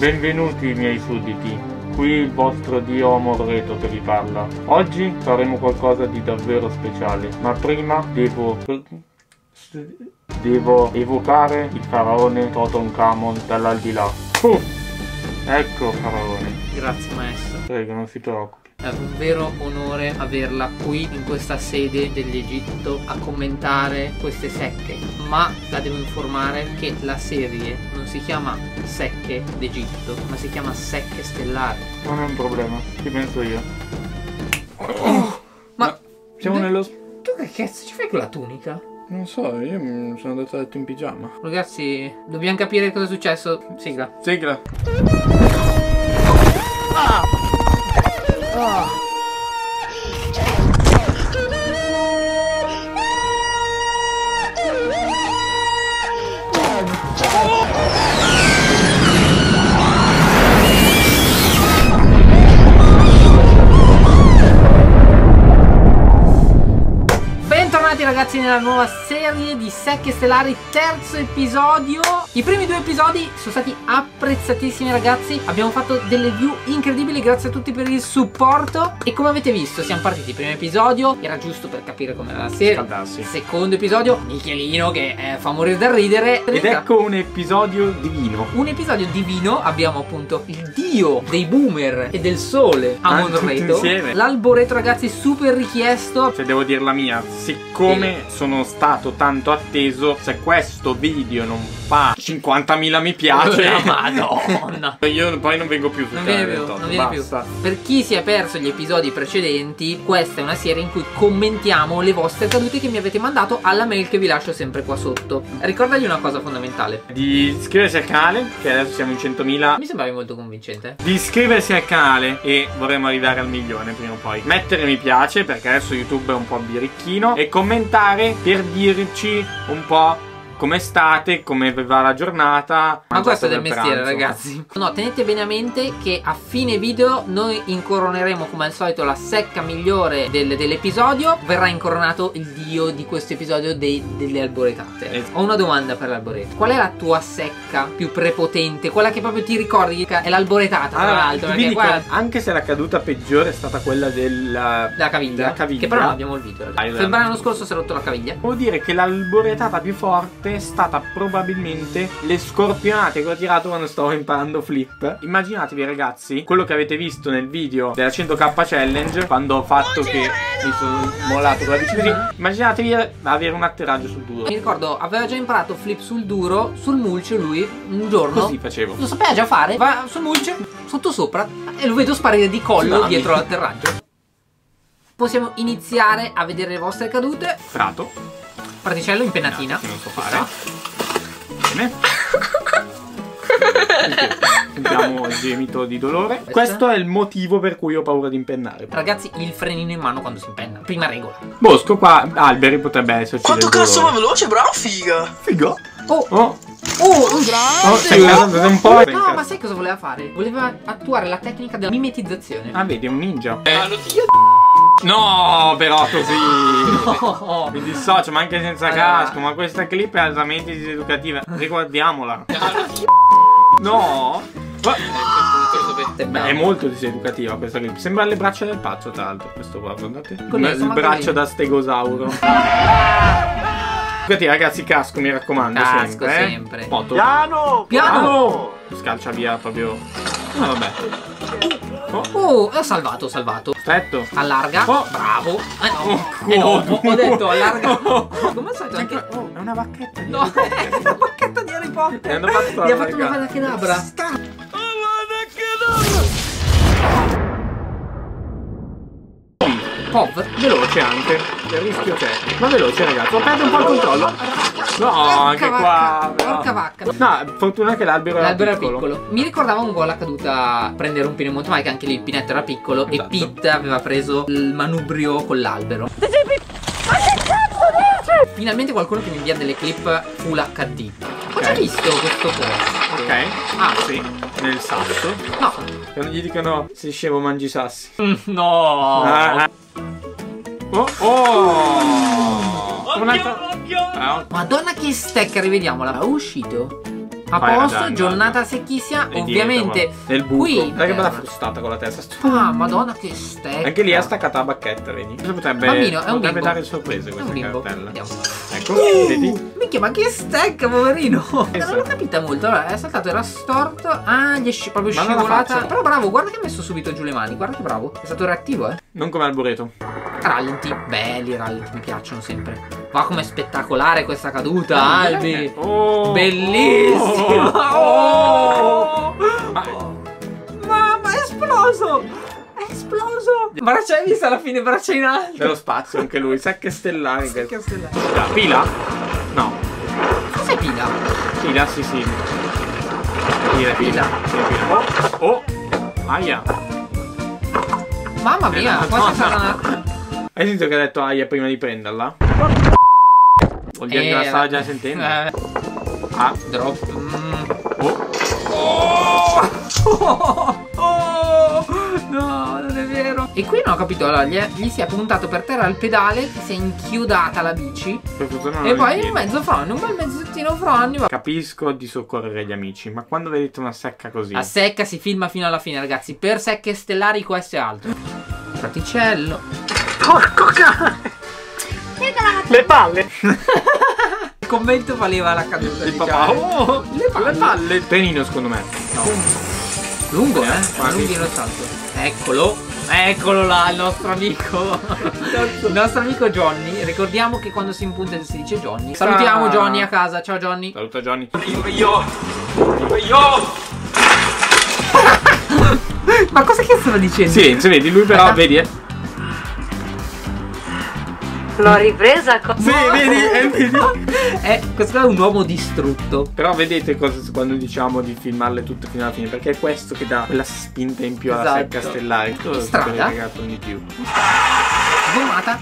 Benvenuti miei sudditi, qui il vostro dio Alboreto che vi parla. Oggi faremo qualcosa di davvero speciale, ma prima devo evocare il faraone Totoncamon dall'aldilà. Ecco faraone. Grazie maestro. Prego, non si preoccupi. È un vero onore averla qui in questa sede dell'Egitto a commentare queste secche, ma la devo informare che la serie non si chiama Secche d'Egitto, ma si chiama Secche Stellari. Non è un problema, ci penso io. Ma siamo nello... Tu che cazzo ci fai con la tunica? Non so, io mi sono andato a letto in pigiama. Ragazzi, dobbiamo capire cosa è successo. Sigla. Sigla. Ah! Bentornati ragazzi nella nuova serie di Secche Stellari, terzo episodio. I primi due episodi sono stati apprezzatissimi ragazzi, abbiamo fatto delle view incredibili, grazie a tutti per il supporto. E come avete visto siamo partiti, primo episodio era giusto per capire com'era la serie, scaldarsi. Secondo episodio Michelino che fa morire da ridere. Ed ecco un episodio divino. Un episodio divino, abbiamo appunto il dio dei boomer e del sole Alboreto. L'Alboreto ragazzi super richiesto. Se devo dire la mia, siccome sono stato tanto atteso, se questo video non fa 50.000 mi piace, madonna, io poi non vengo più sul non viene più. Per chi si è perso gli episodi precedenti, questa è una serie in cui commentiamo le vostre cadute che mi avete mandato alla mail che vi lascio sempre qua sotto. Ricordagli una cosa fondamentale: di iscriversi al canale, che adesso siamo in 100.000. Mi sembravi molto convincente. Di iscriversi al canale e vorremmo arrivare al 1.000.000 prima o poi. Mettere mi piace, perché adesso YouTube è un po' birichino, e commentare per dirci un po' come state, come va la giornata. Ma questo è del mestiere ragazzi. No, tenete bene a mente che a fine video noi incoroneremo come al solito la secca migliore dell'episodio. Verrà incoronato il dio di questo episodio delle alboretate. Ho una domanda per l'alboreto: qual è la tua secca più prepotente? Quella che proprio ti ricordi è l'alboretata, tra l'altro. Anche se la caduta peggiore è stata quella della caviglia, che però non abbiamo il video ragazzi. Sembra l'anno scorso si è rotto la caviglia. Vuol dire che l'alboretata più forte è stata probabilmente le scorpionate che ho tirato quando stavo imparando flip. Immaginatevi ragazzi quello che avete visto nel video della 100k challenge, quando ho fatto che mi sono mollato con la bici così. Immaginatevi avere un atterraggio sul duro. Mi ricordo aveva già imparato flip sul duro, sul mulcio lui un giorno così facevo, lo sapeva già fare, va sul mulcio sotto sopra e lo vedo sparire di collo dietro l'atterraggio. Possiamo iniziare a vedere le vostre cadute. Prato, particello in pennatina. Non so fare. Bene. Abbiamo gemito di dolore. Questo è il motivo per cui ho paura di impennare. Ragazzi, il frenino in mano quando si impenna. Prima regola. Bosco qua, alberi potrebbe esserci. Quanto cazzo va veloce, bravo, figa. Figa. No, ma sai cosa voleva fare? Voleva attuare la tecnica della mimetizzazione. Ah, vedi, è un ninja. No, però così no. Mi dissocio, ma anche senza casco. Ma questa clip è altamente diseducativa. Riguardiamola. No, è molto diseducativa questa clip. Sembra le braccia del pazzo, tra l'altro. Questo qua, guardate. Il braccio da stegosauro. Guardate ragazzi, casco, mi raccomando. Casco sempre. Piano, piano. Scalcia via proprio. No, vabbè. Ho salvato, ho salvato. Perfetto. Allarga. Bravo. Ho detto allarga. Come sai? È una bacchetta. No, è una bacchetta di Harry Potter. Gli ha fatto una vada che nabra. Pov. Veloce anche. Il rischio c'è. Ma veloce ragazzi. Ho perso un po' il controllo. No, anche qua. Porca vacca. No, fortuna che l'albero era piccolo. Mi ricordava un po' la caduta prendere un pneumotomai, che anche lì il pinetto era piccolo. Esatto. E Pete aveva preso il manubrio con l'albero. Ma che cazzo dici? Finalmente qualcuno che mi invia delle clip full HD. Ho già visto questo qua. Ok. Ah sì. Nel sasso. No. Quando gli dicono sei scemo mangi sassi. No. Madonna che stecca, rivediamola. È uscito A posto, giornata secchissima, ovviamente. Del buco. Qui. Guarda che bella frustata con la testa. Ah, madonna, che stecca. Anche lì ha staccato la bacchetta, vedi? Potrebbe, bambino, potrebbe dare sorprese questa cartella. Ecco, vedi? Minchia, ma che stecca, poverino. Non l'ho capita molto. Allora, è saltato, era storto. Ah, gli è proprio scivolata. Però bravo, guarda che ha messo subito giù le mani. Guarda che bravo. È stato reattivo, eh. Non come Alboreto. Rallenti, belli rallenti, mi piacciono sempre. Ma com'è spettacolare questa caduta, Albi! Oh, bellissima! Oh, oh, oh. Mamma, è esploso! È esploso! Braccia, hai visto alla fine, braccia in alto! Dello spazio anche lui, Secche Stellari. Secche Stellari. Pila? No. Cos'è pila? Pila, sì, sì. Pila, pila. Oh, oh! Aia! Mamma mia, qua sarà una... Hai sentito che ha detto aia prima di prenderla? Vuol dire che la stava già sentendo. Ah, drop. Oh. Oh. Oh. Oh. No, non è vero. E qui non ho capito, allora gli si è puntato per terra il pedale, si è inchiodata la bici. E poi in mezzo Fronni, un bel mezzottino Fronni. Capisco di soccorrere gli amici, ma quando vedete una secca così... A secca si filma fino alla fine, ragazzi. Per Secche Stellari questo è altro. Fraticello. Porco cane! Le palle! Il commento valeva la caduta di papà. Oh, le palle! Tenino secondo me. No. Lungo, eh? Lunghino il salto. Eccolo! Eccolo là, il nostro amico! Il nostro amico Johnny. Ricordiamo che quando si impunta si dice Johnny. Salutiamo Johnny a casa. Ciao Johnny. Saluta Johnny. Io! Ma cosa che stava dicendo? Silenzio, vedi, lui però, vedi, l'ho ripresa con... Sì, vedi, vedi. Questo è un uomo distrutto. Però vedete cosa, quando diciamo di filmarle tutte fino alla fine, perché è questo che dà quella spinta in più, esatto, alla Secche Stellari. Strada di più. Sgomata.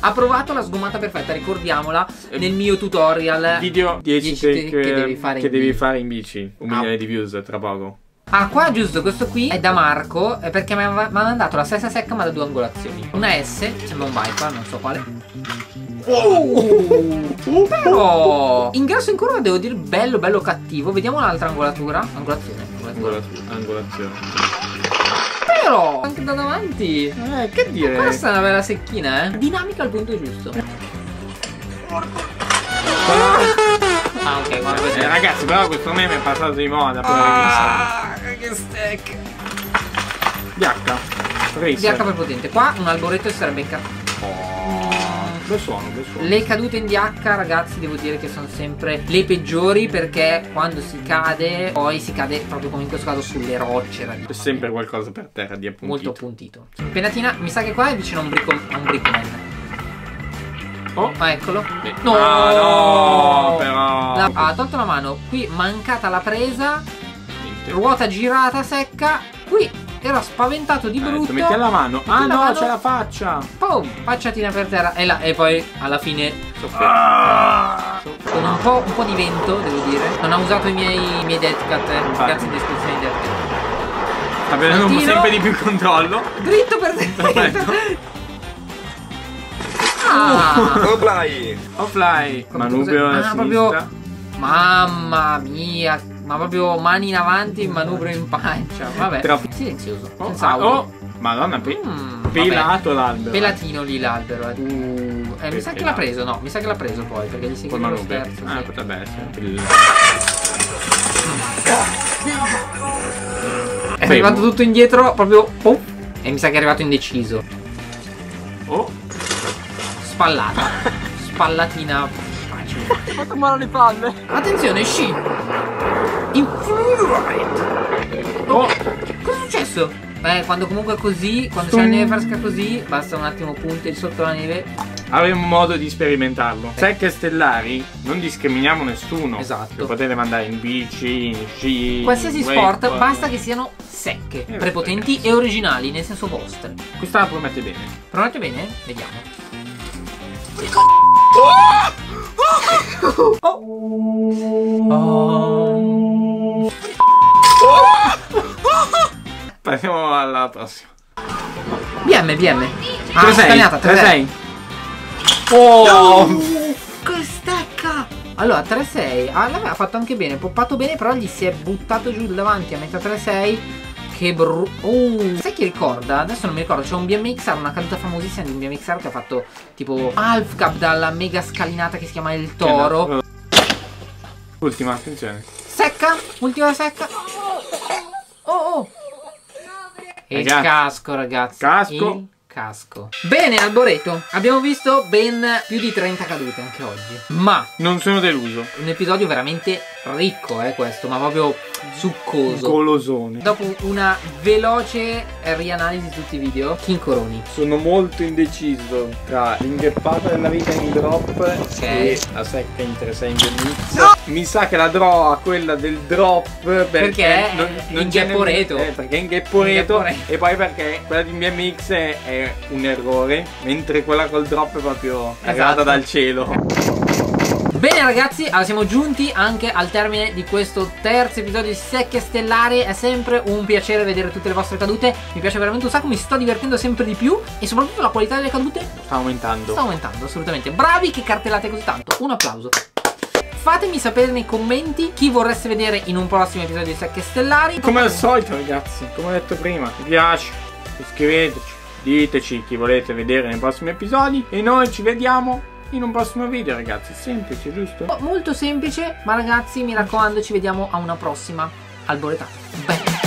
Ha provato la sgomata perfetta, ricordiamola, nel mio tutorial video 10 che devi fare in bici. 1 milione di views tra poco. Ah, qua giusto, questo qui è da Marco, perché mi ha mandato la stessa secca ma da 2 angolazioni. Una S, sembra un viper, non so quale. Però ingresso in curva, devo dire, bello bello cattivo. Vediamo un'altra angolatura. Angolazione. Però anche da davanti, che dire. Questa è una bella secchina, dinamica al punto giusto. Ah, ok, guarda così. Ragazzi, però questo meme è passato di moda. Che stack. DH per potente. Qua un Alboreto sarebbe incazzato. Le cadute in DH, ragazzi, devo dire che sono sempre le peggiori, perché quando si cade poi si cade proprio come in questo caso sulle rocce. C'è sempre qualcosa per terra di appuntito. Molto appuntito. Penatina, mi sa che qua è vicino a un brickman. Oh, eccolo. No, no, però ha tolto la mano. Qui mancata la presa. Ruota girata secca. Qui era spaventato di brutto. Metti la mano. Ah no, c'è la faccia. Pum, facciatina per terra. E là, e poi alla fine con un po' di vento, devo dire. Non ha usato i miei death cat, ragazzi, in descrizione di death cat. Sta prendendo sempre di più il controllo. Dritto per terra. Offline, manubrio a sinistra. Mamma mia, ma proprio mani in avanti, manubrio in pancia. Vabbè, silenzioso. Madonna, pelato l'albero. Pelatino lì l'albero. Mi sa che l'ha preso, no? Mi sa che l'ha preso poi, perché gli si chiama lo sterzo. Potrebbe essere. È arrivato tutto indietro, proprio. E mi sa che è arrivato indeciso. Spallata. Spallatina facile. Ho fatto male le palle. Attenzione, sci. Cosa è successo? Beh, quando comunque è così, quando c'è la neve fresca così, basta un attimo punti sotto la neve. Avremo modo di sperimentarlo. Secche Stellari, non discriminiamo nessuno. Esatto. Lo potete mandare in bici, in sci, qualsiasi sport, basta che siano secche, prepotenti e originali, nel senso vostro. Questa la promette bene. Promette bene? Vediamo. Passiamo alla prossima. BM. Ah, scagliata, 3-6. Oh! Che stecca! Allora 3-6 ha fatto anche bene, poppato bene, però gli si è buttato giù davanti a metà 3-6. Che brutto. Sai chi ricorda? Adesso non mi ricordo. C'è un BMXR, una caduta famosissima di un BMXR che ha fatto tipo half cap dalla mega scalinata che si chiama il Toro. No. Ultima, attenzione. Secca, ultima secca. Oh. E ragazzi, casco ragazzi. Casco. Il casco. Bene Alboreto, abbiamo visto ben più di 30 cadute anche oggi, ma non sono deluso. Un episodio veramente ricco questo, ma proprio succoso, golosone. Dopo una veloce rianalisi di tutti i video, chi incoroni? Sono molto indeciso tra l'ingeppata della vita in drop e la secca in 3-6 in mix. No! Mi sa che la draw a quella del drop perché non ingepporeto, perché è ingepporeto, e poi perché quella di BMX è un errore, mentre quella col drop è proprio arrivata dal cielo. Bene ragazzi, allora siamo giunti anche al termine di questo terzo episodio di Secche Stellari. È sempre un piacere vedere tutte le vostre cadute, mi piace veramente un sacco, mi sto divertendo sempre di più e soprattutto la qualità delle cadute sta aumentando. Sta aumentando, assolutamente. Bravi che cartellate così tanto, un applauso. Fatemi sapere nei commenti chi vorreste vedere in un prossimo episodio di Secche Stellari. Come al solito ragazzi, come ho detto prima, mi piace, iscriveteci, diteci chi volete vedere nei prossimi episodi e noi ci vediamo in un prossimo video ragazzi. Semplice, giusto? Molto semplice, ma ragazzi mi raccomando, ci vediamo a una prossima alboretata. Bye.